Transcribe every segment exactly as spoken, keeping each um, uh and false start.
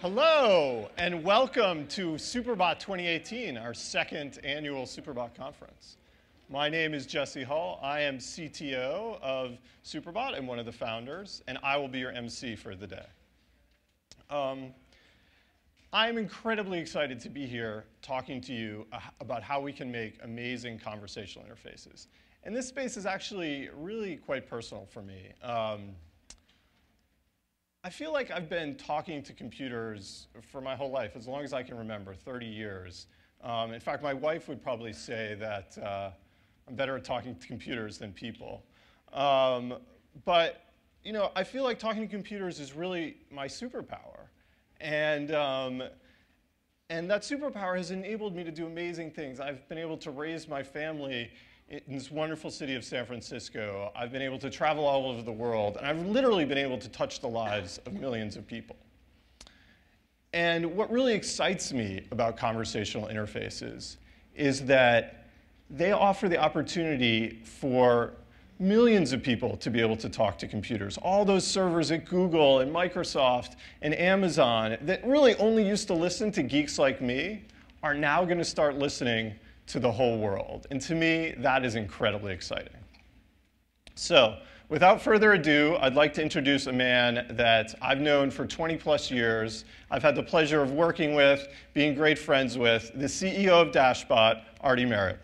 Hello, and welcome to SuperBot twenty eighteen, our second annual SuperBot conference. My name is Jesse Hull. I am C T O of SuperBot and one of the founders, and I will be your M C for the day. Um, I'm incredibly excited to be here talking to you about how we can make amazing conversational interfaces. And this space is actually really quite personal for me. Um, I feel like I've been talking to computers for my whole life, as long as I can remember, thirty years. Um, in fact, my wife would probably say that uh, I'm better at talking to computers than people. Um, but you know, I feel like talking to computers is really my superpower. And, um, and that superpower has enabled me to do amazing things. I've been able to raise my family in this wonderful city of San Francisco. I've been able to travel all over the world, and I've literally been able to touch the lives of millions of people. And what really excites me about conversational interfaces is that they offer the opportunity for millions of people to be able to talk to computers. All those servers at Google and Microsoft and Amazon that really only used to listen to geeks like me are now going to start listening to the whole world. And to me, that is incredibly exciting. So without further ado, I'd like to introduce a man that I've known for twenty plus years. I've had the pleasure of working with, being great friends with, the C E O of Dashbot, Artie Merritt.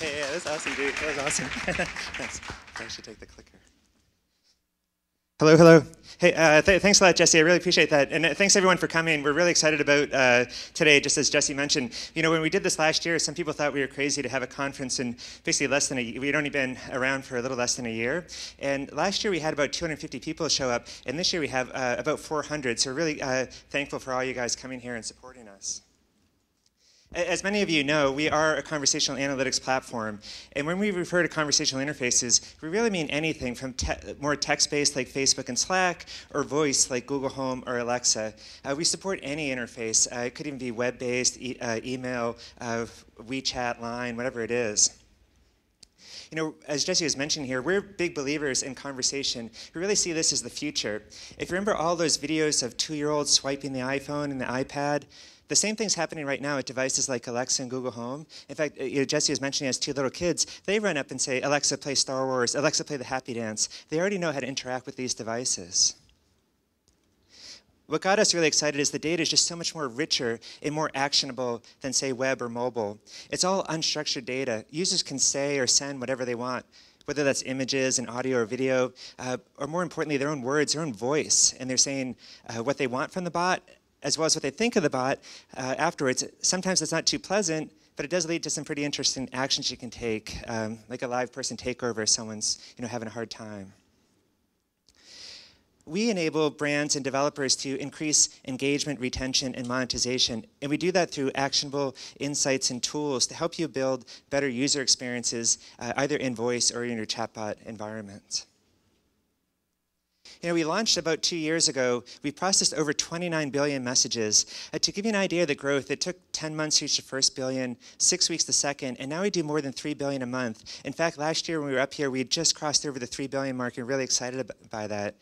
Hey, yeah, that's awesome, dude. That was awesome. Thanks. I should take the clicker. Hello, hello. Hey, uh, th thanks a lot, Jesse. I really appreciate that. And uh, thanks, everyone, for coming. We're really excited about uh, today, just as Jesse mentioned. You know, when we did this last year, some people thought we were crazy to have a conference in basically less than a year. We'd only been around for a little less than a year. And last year, we had about two hundred fifty people show up. And this year, we have uh, about four hundred. So we're really uh, thankful for all you guys coming here and supporting us. As many of you know, we are a conversational analytics platform. And when we refer to conversational interfaces, we really mean anything from te more text-based like Facebook and Slack, or voice like Google Home or Alexa. Uh, we support any interface. Uh, it could even be web-based, e uh, email, uh, WeChat, Line, whatever it is. You know, as Jesse has mentioned here, we're big believers in conversation. We really see this as the future. If you remember all those videos of two-year-olds swiping the iPhone and the iPad, the same thing's happening right now at devices like Alexa and Google Home. In fact, you know, Jesse was mentioning as two little kids, they run up and say, Alexa, play Star Wars, Alexa, play the Happy Dance. They already know how to interact with these devices. What got us really excited is the data is just so much more richer and more actionable than, say, web or mobile. It's all unstructured data. Users can say or send whatever they want, whether that's images and audio or video, uh, or more importantly, their own words, their own voice. And they're saying uh, what they want from the bot, as well as what they think of the bot uh, afterwards. Sometimes it's not too pleasant, but it does lead to some pretty interesting actions you can take, um, like a live person takeover if someone's you know, having a hard time. We enable brands and developers to increase engagement, retention, and monetization. And we do that through actionable insights and tools to help you build better user experiences, uh, either in voice or in your chatbot environment. You know, we launched about two years ago. We processed over twenty-nine billion messages. Uh, to give you an idea of the growth, it took ten months to reach the first billion, six weeks the second, and now we do more than three billion a month. In fact, last year when we were up here, we had just crossed over the three billion mark and really excited by that.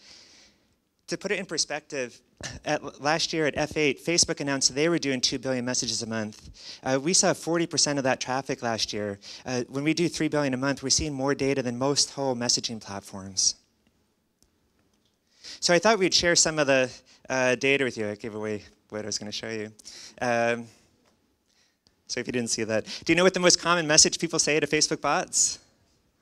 To put it in perspective, at, last year at F eight, Facebook announced they were doing two billion messages a month. Uh, we saw forty percent of that traffic last year. Uh, when we do three billion a month, we're seeing more data than most whole messaging platforms. So I thought we'd share some of the uh, data with you. I gave away what I was going to show you. Um, so if you didn't see that. Do you know what the most common message people say to Facebook bots?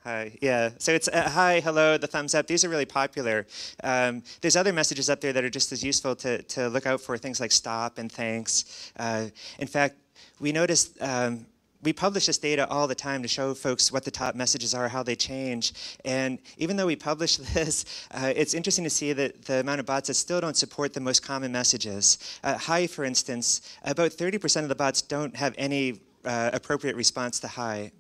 Hi. Yeah. So it's uh, hi, hello, the thumbs up. These are really popular. Um, there's other messages up there that are just as useful to, to look out for, things like stop and thanks. Uh, in fact, we noticed um, we publish this data all the time to show folks what the top messages are, how they change. And even though we publish this, uh, it's interesting to see that the amount of bots that still don't support the most common messages. Uh, hi, for instance, about thirty percent of the bots don't have any uh, appropriate response to hi.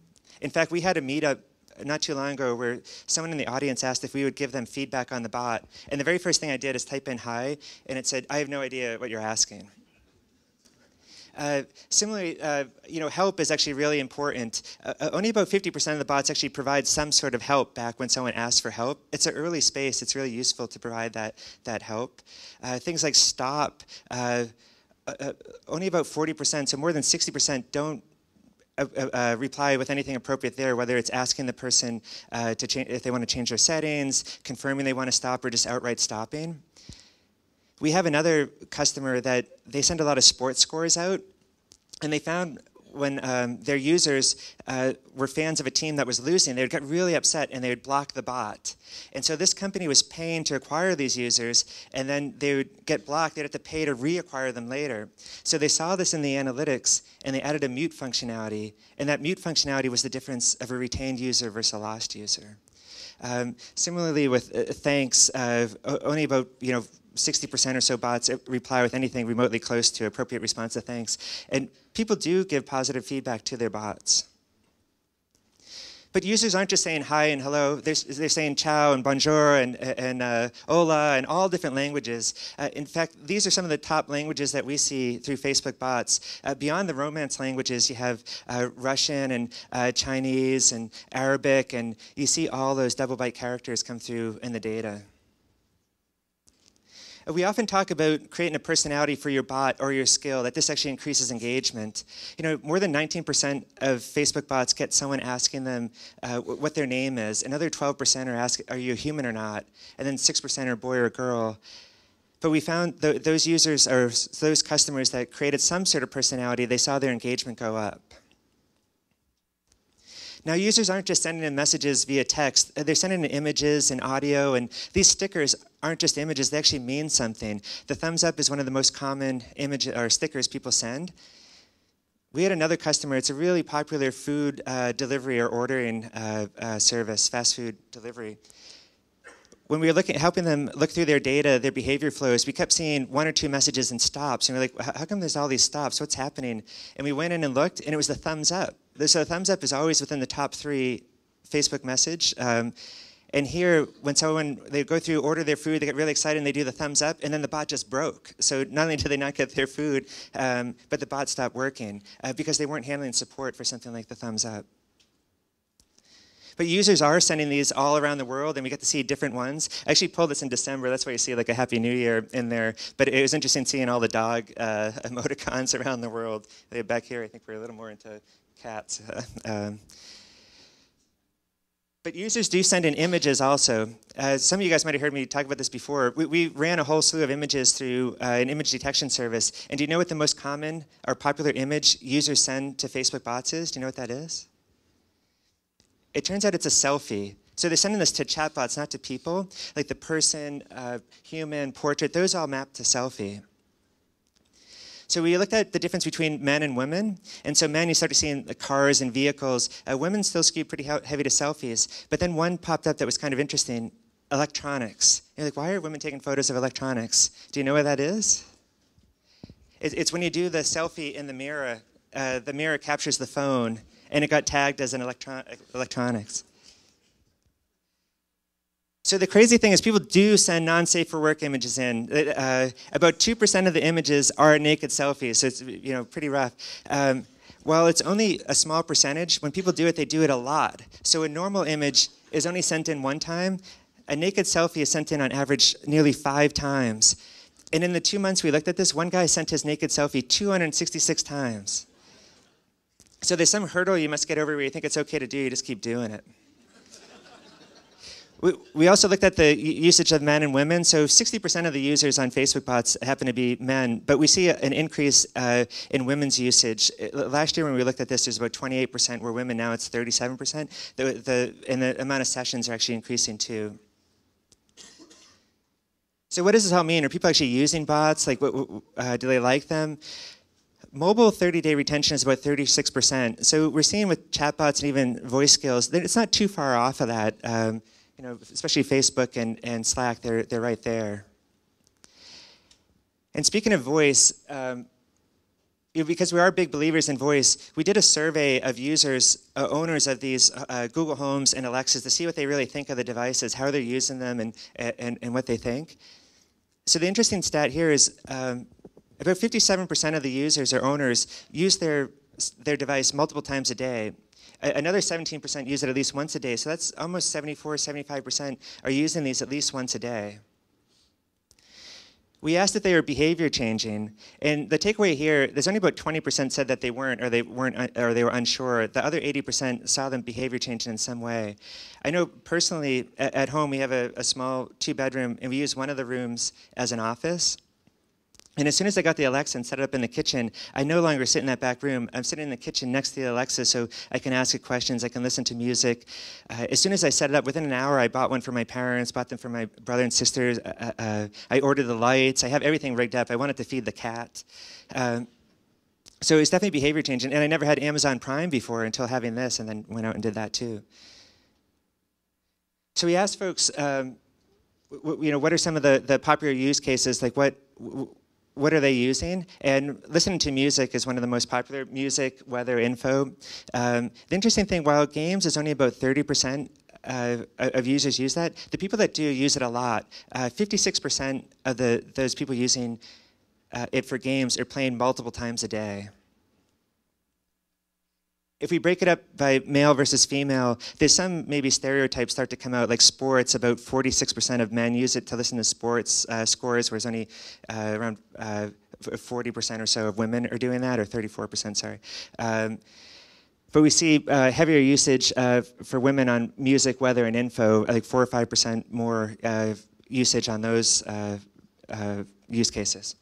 In fact, we had a meetup not too long ago where someone in the audience asked if we would give them feedback on the bot. And the very first thing I did is type in hi, and it said, I have no idea what you're asking. Uh, similarly, uh, you know, help is actually really important. Uh, only about fifty percent of the bots actually provide some sort of help back when someone asks for help. It's an early space. It's really useful to provide that, that help. Uh, things like stop, uh, uh, only about forty percent, so more than sixty percent don't Uh, uh, reply with anything appropriate there, whether it's asking the person uh, to change if they want to change their settings, confirming they want to stop, or just outright stopping. We have another customer that they send a lot of sports scores out, and they found when um, their users uh, were fans of a team that was losing, they would get really upset and they would block the bot. And so this company was paying to acquire these users, and then they would get blocked. They'd have to pay to reacquire them later. So they saw this in the analytics, and they added a mute functionality. And that mute functionality was the difference of a retained user versus a lost user. Um, similarly with uh, thanks, uh, only about, you know, sixty percent or so bots reply with anything remotely close to appropriate response to thanks. And people do give positive feedback to their bots. But users aren't just saying hi and hello. They're, they're saying ciao and bonjour and, and uh, hola and all different languages. Uh, in fact, these are some of the top languages that we see through Facebook bots. Uh, beyond the Romance languages, you have uh, Russian and uh, Chinese and Arabic, and you see all those double byte characters come through in the data. We often talk about creating a personality for your bot or your skill, that this actually increases engagement. You know, more than nineteen percent of Facebook bots get someone asking them uh, what their name is. Another twelve percent are asking, are you human or not? And then six percent are boy or girl. But we found th those users or those customers that created some sort of personality, they saw their engagement go up. Now, users aren't just sending in messages via text. They're sending in images and audio, and these stickers aren't just images. They actually mean something. The thumbs up is one of the most common image or stickers people send. We had another customer. It's a really popular food uh, delivery or ordering uh, uh, service, fast food delivery. When we were looking, helping them look through their data, their behavior flows, we kept seeing one or two messages and stops. And we were like, how come there's all these stops? What's happening? And we went in and looked, and it was the thumbs up. So the thumbs up is always within the top three Facebook message. Um, and here, when someone, they go through, order their food, they get really excited, and they do the thumbs up, and then the bot just broke. So not only did they not get their food, um, but the bot stopped working uh, because they weren't handling support for something like the thumbs up. But users are sending these all around the world, and we get to see different ones. I actually pulled this in December. That's why you see like a Happy New Year in there. But it was interesting seeing all the dog uh, emoticons around the world. Back here, I think we're a little more into cats. um, but users do send in images also. Uh, some of you guys might have heard me talk about this before. We, we ran a whole slew of images through uh, an image detection service. And do you know what the most common or popular image users send to Facebook bots is? Do you know what that is? It turns out it's a selfie. So they're sending this to chatbots, not to people. Like the person, uh, human, portrait, those all map to selfie. So we looked at the difference between men and women. And so men, you started seeing the cars and vehicles. Uh, women still skewed pretty heavy to selfies. But then one popped up that was kind of interesting, electronics. You're like, why are women taking photos of electronics? Do you know what that is? It's when you do the selfie in the mirror. Uh, the mirror captures the phone. And it got tagged as an electron electronics. So the crazy thing is people do send non-safe for work images in. Uh, about two percent of the images are naked selfies, so it's, you know, pretty rough. Um, while it's only a small percentage, when people do it, they do it a lot. So a normal image is only sent in one time. A naked selfie is sent in on average nearly five times. And in the two months we looked at this, one guy sent his naked selfie two hundred sixty-six times. So there's some hurdle you must get over where you think it's okay to do, you just keep doing it. we, we also looked at the usage of men and women. So sixty percent of the users on Facebook bots happen to be men, but we see an increase uh, in women's usage. Last year when we looked at this, there's about twenty-eight percent were women, now it's thirty-seven percent. The, the, and the amount of sessions are actually increasing too. So what does this all mean? Are people actually using bots? Like, what, uh, do they like them? Mobile thirty-day retention is about thirty-six percent. So we're seeing with chatbots and even voice skills, that it's not too far off of that. Um, you know, especially Facebook and, and Slack, they're, they're right there. And speaking of voice, um, because we are big believers in voice, we did a survey of users, uh, owners of these uh, Google Homes and Alexas to see what they really think of the devices, how they're using them, and, and, and what they think. So the interesting stat here is, um, About fifty-seven percent of the users or owners use their, their device multiple times a day. Another seventeen percent use it at least once a day, so that's almost seventy-four, seventy-five percent are using these at least once a day. We asked if they were behavior changing, and the takeaway here, there's only about twenty percent said that they weren't, or they weren't, or they were unsure. The other eighty percent saw them behavior changing in some way. I know personally, at, at home, we have a, a small two-bedroom, and we use one of the rooms as an office. And as soon as I got the Alexa and set it up in the kitchen, I no longer sit in that back room. I'm sitting in the kitchen next to the Alexa so I can ask it questions, I can listen to music. Uh, as soon as I set it up, within an hour, I bought one for my parents, bought them for my brother and sisters. Uh, uh, I ordered the lights. I have everything rigged up. I wanted to feed the cat. Um, so it's definitely behavior changing. And I never had Amazon Prime before until having this, and then went out and did that too. So we asked folks, um, you know, what are some of the, the popular use cases? Like what? What are they using? And listening to music is one of the most popular, music, weather, info. Um, the interesting thing, while games is only about thirty percent uh, of users use that, the people that do use it a lot, fifty-six percent of the, those people using uh, it for games are playing multiple times a day. If we break it up by male versus female, there's some maybe stereotypes start to come out, like sports. About forty-six percent of men use it to listen to sports uh, scores, whereas only uh, around uh, forty percent or so of women are doing that, or thirty-four percent, sorry. Um, but we see uh, heavier usage uh, for women on music, weather, and info, like four or five percent more uh, usage on those uh, uh, use cases.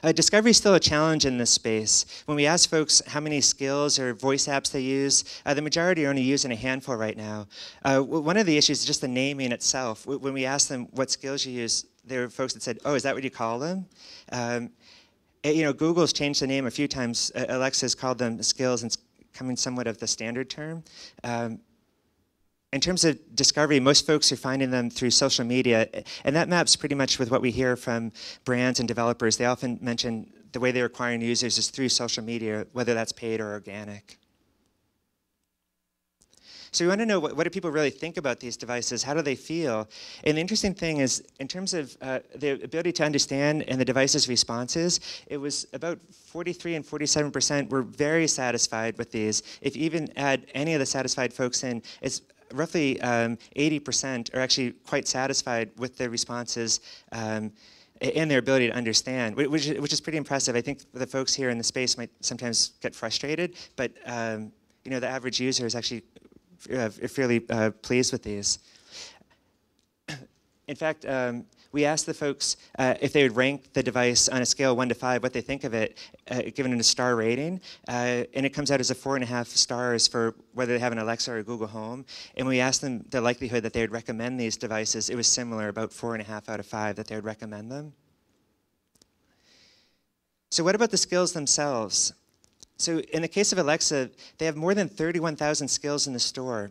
Uh, discovery is still a challenge in this space. When we ask folks how many skills or voice apps they use, uh, the majority are only using a handful right now. Uh, one of the issues is just the naming itself. When we asked them what skills you use, there were folks that said, oh, is that what you call them? Um, you know, Google's changed the name a few times. Uh, Alexa's called them skills, and it's becoming somewhat of the standard term. Um, In terms of discovery, most folks are finding them through social media, and that maps pretty much with what we hear from brands and developers. They often mention the way they're acquiring users is through social media, whether that's paid or organic. So we want to know, what, what do people really think about these devices? How do they feel? And the interesting thing is, in terms of uh, the ability to understand and the device's responses, it was about forty-three and forty-seven percent were very satisfied with these. If you even add any of the satisfied folks in, it's roughly um, eighty percent are actually quite satisfied with their responses um, and their ability to understand, which, which is pretty impressive. I think the folks here in the space might sometimes get frustrated, but um, you know, the average user is actually uh, fairly uh, pleased with these. In fact, um, we asked the folks uh, if they would rank the device on a scale one to five, what they think of it, uh, given it a star rating. Uh, and it comes out as a four and a half stars for whether they have an Alexa or a Google Home. And we asked them the likelihood that they would recommend these devices. It was similar, about four and a half out of five that they would recommend them. So what about the skills themselves? So in the case of Alexa, they have more than thirty-one thousand skills in the store.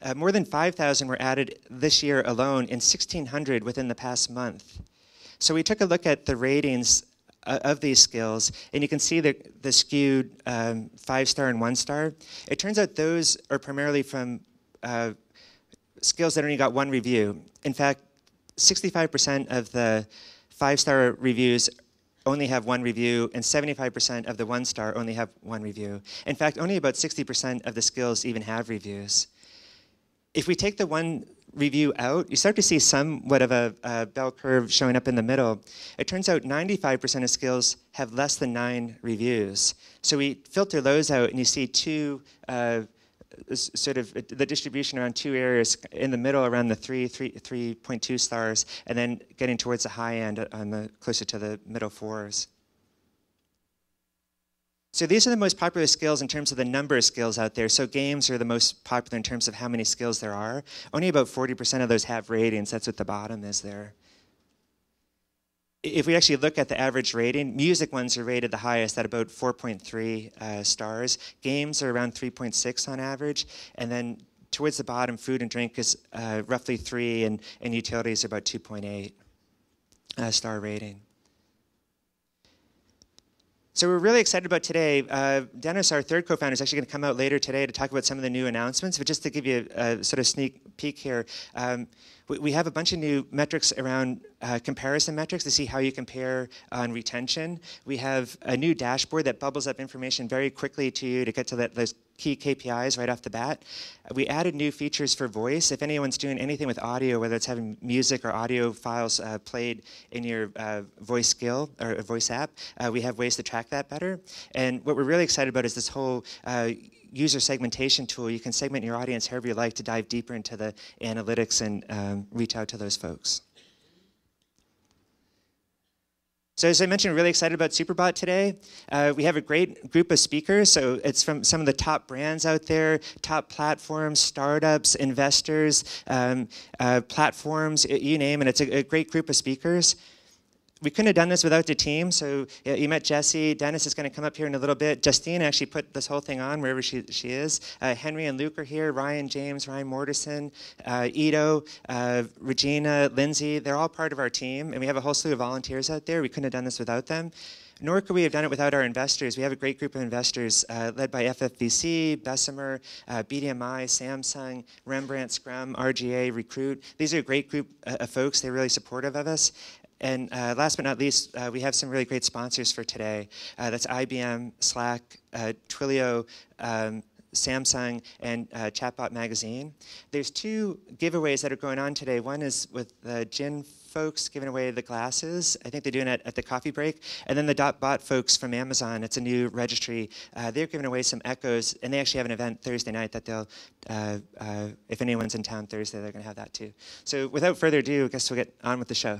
Uh, more than five thousand were added this year alone, and sixteen hundred within the past month. So we took a look at the ratings uh, of these skills, and you can see the, the skewed um, five-star and one-star. It turns out those are primarily from uh, skills that only got one review. In fact, sixty-five percent of the five-star reviews only have one review, and seventy-five percent of the one-star only have one review. In fact, only about sixty percent of the skills even have reviews. If we take the one review out, you start to see somewhat of a, a bell curve showing up in the middle. It turns out ninety-five percent of skills have less than nine reviews. So we filter those out, and you see two, uh, sort of the distribution around two areas, in the middle around the three, three, three point two stars, and then getting towards the high end on the closer to the middle fours. So these are the most popular skills in terms of the number of skills out there. So games are the most popular in terms of how many skills there are. Only about forty percent of those have ratings. That's what the bottom is there. If we actually look at the average rating, music ones are rated the highest at about four point three uh, stars. Games are around three point six on average. And then towards the bottom, food and drink is uh, roughly three, and, and utilities are about two point eight uh, star rating. So we're really excited about today. Uh, Dennis, our third co-founder, is actually going to come out later today to talk about some of the new announcements. But just to give you a, a sort of sneak peek here, um, we, we have a bunch of new metrics around uh, comparison metrics to see how you compare on retention. We have a new dashboard that bubbles up information very quickly to you to get to that, those key K P Is right off the bat. We added new features for voice. If anyone's doing anything with audio, whether it's having music or audio files uh, played in your uh, voice skill or voice app, uh, we have ways to track that better. And what we're really excited about is this whole uh, user segmentation tool. You can segment your audience however you like to dive deeper into the analytics and um, reach out to those folks. So as I mentioned, really excited about SuperBot today. Uh, we have a great group of speakers. So it's from some of the top brands out there, top platforms, startups, investors, um, uh, platforms, you name it. It's a, a great group of speakers. We couldn't have done this without the team. So yeah, you met Jesse. Dennis is going to come up here in a little bit. Justine actually put this whole thing on wherever she, she is. Uh, Henry and Luke are here. Ryan James, Ryan Mortensen, uh, Ido, uh, Regina, Lindsay. They're all part of our team. And we have a whole slew of volunteers out there. We couldn't have done this without them. Nor could we have done it without our investors. We have a great group of investors uh, led by F F V C, Bessemer, uh, B D M I, Samsung, Rembrandt, Scrum, R G A, Recruit. These are a great group of folks. They're really supportive of us. And uh, last but not least, uh, we have some really great sponsors for today. Uh, that's I B M, Slack, uh, Twilio, um, Samsung, and uh, Chatbot Magazine. There's two giveaways that are going on today. One is with the Gin folks giving away the glasses. I think they're doing it at the coffee break. And then the Dashbot folks from Amazon. It's a new registry. Uh, they're giving away some Echoes, and they actually have an event Thursday night that they'll, uh, uh, if anyone's in town Thursday, they're going to have that too. So without further ado, I guess we'll get on with the show.